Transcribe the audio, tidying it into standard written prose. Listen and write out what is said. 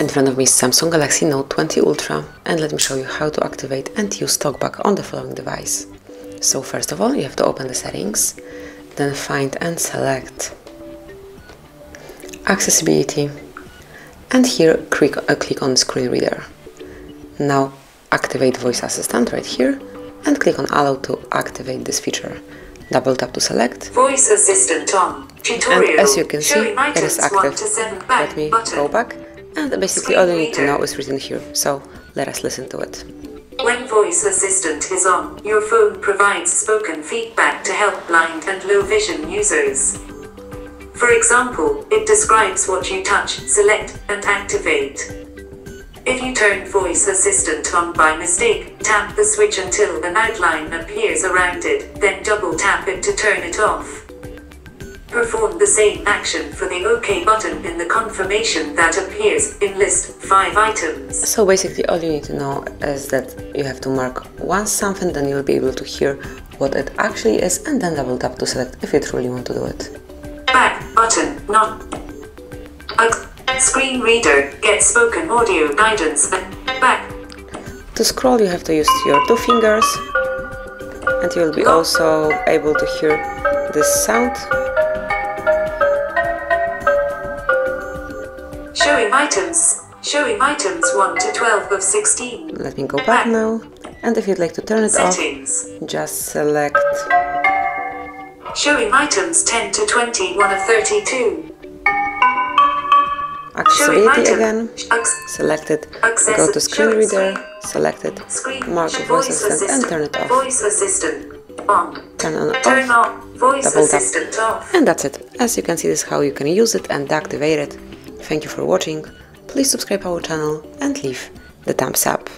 In front of me is Samsung Galaxy Note 20 Ultra, and let me show you how to activate and use Talkback on the following device. So first of all, you have to open the settings, then find and select accessibility, and here click on screen reader. Now activate voice assistant right here and click on allow to activate this feature. Double tap to select. Voice assistant on. Tutorial. And as you can see, it is active. Let me go back. And basically all you need to know is written here, so let us listen to it. When voice assistant is on, your phone provides spoken feedback to help blind and low vision users. For example, it describes what you touch, select, and activate. If you turn voice assistant on by mistake, tap the switch until an outline appears around it, then double tap it to turn it off. Perform the same action for the OK button in the confirmation that appears in list 5 items. So basically all you need to know is that you have to mark once something, then you'll be able to hear what it actually is, and then double tap to select if you truly want to do it. Back button, not screen reader, get spoken audio guidance, back. To scroll you have to use your two fingers, and you'll be also able to hear this sound. Showing items 1 to 12 of 16. Let me go back now, and if you'd like to turn it settings off, just select showing items 10 to 21 of 32. Accessibility again, select it, go to screen reader, select it, mark voice assistant and turn it off. Voice assistant on. Turn on off, voice assistant off. And that's it. As you can see, this is how you can use it and activate it. Thank you for watching, please subscribe our channel and leave the thumbs up.